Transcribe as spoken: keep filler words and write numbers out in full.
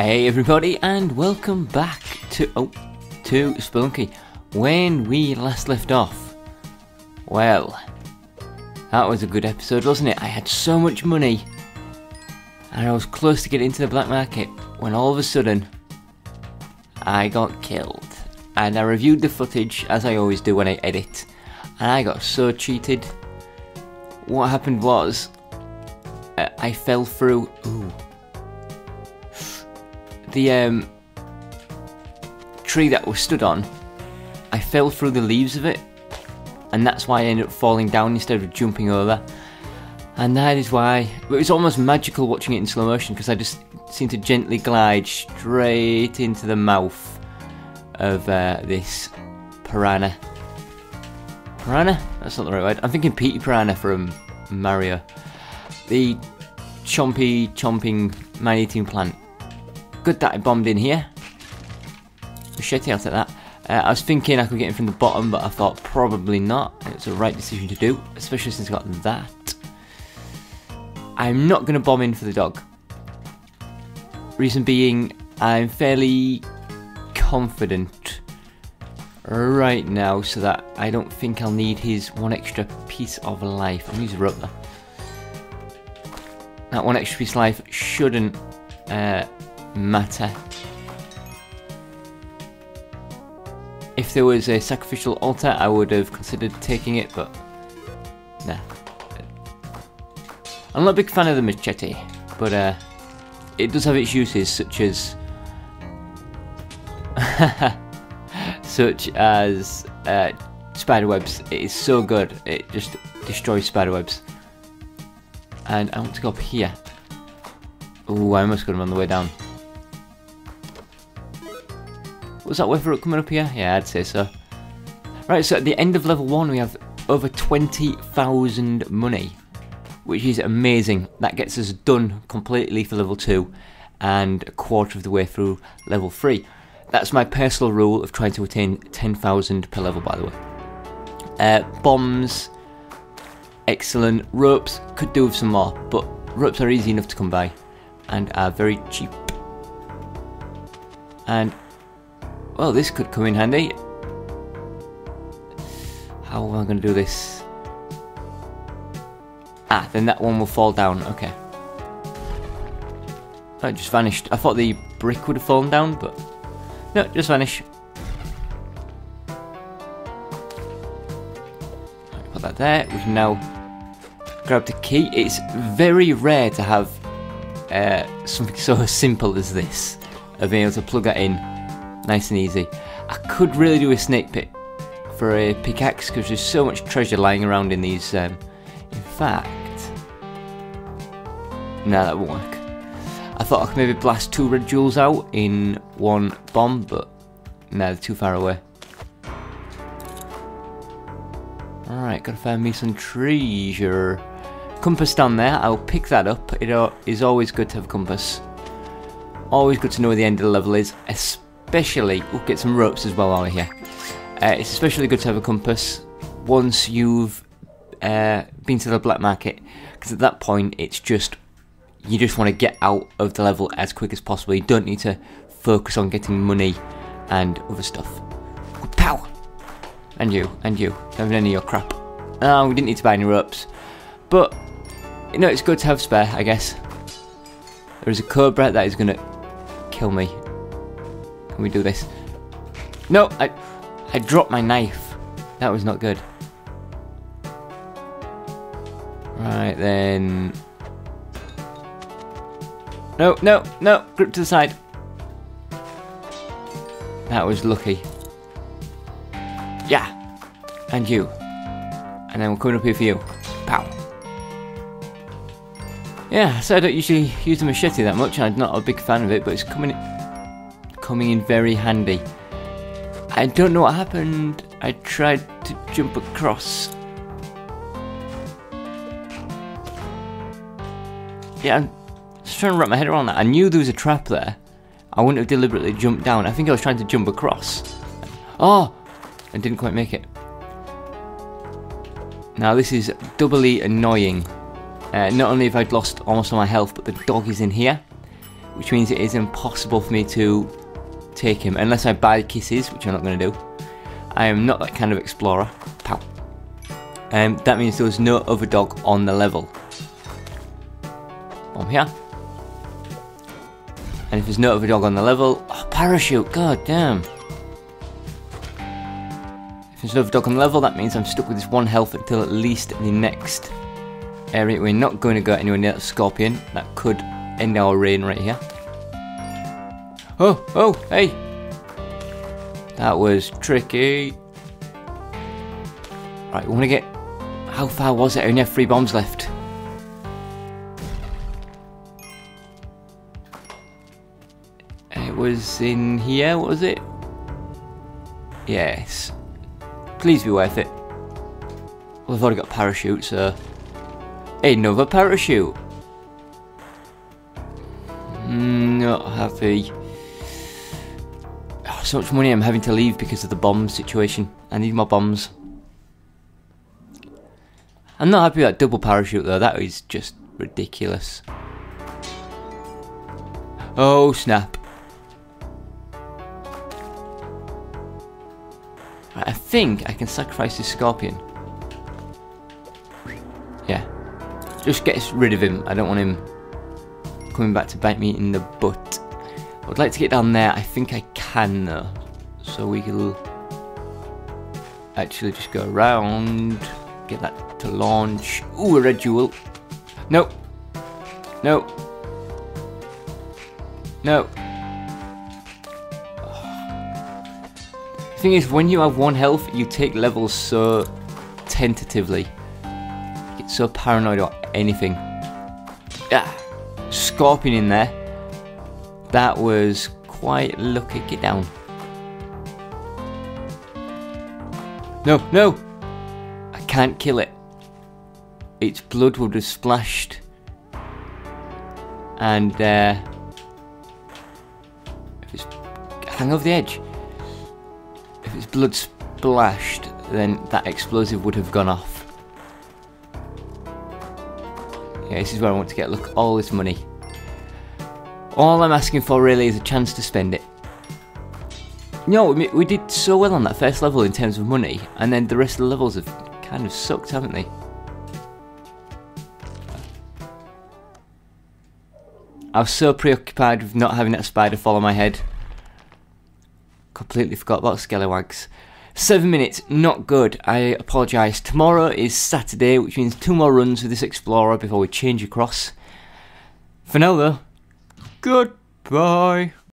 Hey everybody, and welcome back to oh, to Spelunky. When we last left off, well, that was a good episode, wasn't it? I had so much money, and I was close to getting into the black market when all of a sudden I got killed. And I reviewed the footage as I always do when I edit, and I got so cheated. What happened was uh, I fell through. Ooh. The um, tree that was stood on, I fell through the leaves of it, and that's why I ended up falling down instead of jumping over. And that is why it was almost magical watching it in slow motion, because I just seemed to gently glide straight into the mouth of uh, this piranha. Piranha? That's not the right word. I'm thinking Petey Piranha from Mario. The chompy, chomping, man-eating plant. Good that I bombed in here. Machete, I'll take that. Uh, I was thinking I could get in from the bottom, but I thought probably not. It's the right decision to do, especially since I got that. I'm not going to bomb in for the dog. Reason being, I'm fairly confident right now, so that I don't think I'll need his one extra piece of life. I'm going to use a rope there. That one extra piece of life shouldn't uh, matter. If there was a sacrificial altar, I would have considered taking it, but nah. I'm not a big fan of the machete, but uh, it does have its uses, such as such as uh, spiderwebs. It is so good, it just destroys spiderwebs. And I want to go up here. Ooh, I almost got him on the way down. Was that weather coming up here? Yeah, I'd say so. Right, so at the end of level one, we have over twenty thousand money, which is amazing. That gets us done completely for level two and a quarter of the way through level three. That's my personal rule of trying to attain ten thousand per level, by the way. Uh, bombs, excellent. Ropes, could do with some more, but ropes are easy enough to come by and are very cheap. And well, this could come in handy. How am I going to do this? Ah, then that one will fall down. Okay. Oh, it just vanished. I thought the brick would have fallen down, but no, it just vanished. Right, put that there. We can now grab the key. It's very rare to have uh, something so simple as this, of being able to plug that in. Nice and easy. I could really do a snake pit for a pickaxe, because there's so much treasure lying around in these. Um, in fact, no, that won't work. I thought I could maybe blast two red jewels out in one bomb, but no, they're too far away. Alright, gotta find me some treasure. Compass down there, I'll pick that up. It is always good to have a compass. Always good to know where the end of the level is, especially. Especially, we'll get some ropes as well while we're here. Uh, it's especially good to have a compass once you've uh, been to the black market, because at that point it's just, you just want to get out of the level as quick as possible. You don't need to focus on getting money and other stuff. Pow! And you, and you, don't have any of your crap. Oh, we didn't need to buy any ropes, but you know, it's good to have spare, I guess. There is a cobra that is going to kill me. Can we do this? No, I I dropped my knife. That was not good. Right then. No, no, no. Grip to the side. That was lucky. Yeah. And you. And then we're coming up here for you. Pow. Yeah, so I don't usually use the machete that much. I'm not a big fan of it, but it's coming in. Coming in very handy. I don't know what happened. I tried to jump across. Yeah, I'm just trying to wrap my head around that. I knew there was a trap there. I wouldn't have deliberately jumped down. I think I was trying to jump across. Oh! I didn't quite make it. Now this is doubly annoying. Uh, not only have I lost almost all my health, but the dog is in here, which means it is impossible for me to take him, unless I buy kisses, which I'm not going to do. I am not that kind of explorer. Pow. Um, that means there was no other dog on the level. I'm here. And if there's no other dog on the level... Oh, parachute! God damn! If there's no other dog on the level, that means I'm stuck with this one health until at least the next area. We're not going to go anywhere near that scorpion. That could end our reign right here. Oh! Oh! Hey! That was tricky. Right, we want to get... How far was it? I only have three bombs left. It was in here, was it? Yes. Please be worth it. Well, I've already got parachutes, so... Another parachute! Not happy. Oh, so much money I'm having to leave because of the bomb situation. I need more bombs. I'm not happy with that double parachute though, that is just ridiculous. Oh snap. Right, I think I can sacrifice this scorpion. Yeah. Just get rid of him, I don't want him coming back to bite me in the butt. I would like to get down there, I think I can though. So we can actually just go around, get that to launch. Ooh, a red jewel. No. No. No. Oh. The thing is, when you have one health, you take levels so tentatively. You get so paranoid about anything. Ah. Scorpion in there. That was quite lucky. Get down. No, no. I can't kill it. Its blood would have splashed, and uh, if it's hang over the edge, if its blood splashed, then that explosive would have gone off. Yeah, this is where I want to get. Look, all this money. All I'm asking for really is a chance to spend it. You know, we did so well on that first level in terms of money, and then the rest of the levels have kind of sucked, haven't they? I was so preoccupied with not having that spider fall on my head. Completely forgot about scallywags. Seven minutes, not good. I apologise. Tomorrow is Saturday, which means two more runs with this explorer before we change across. For now though, goodbye.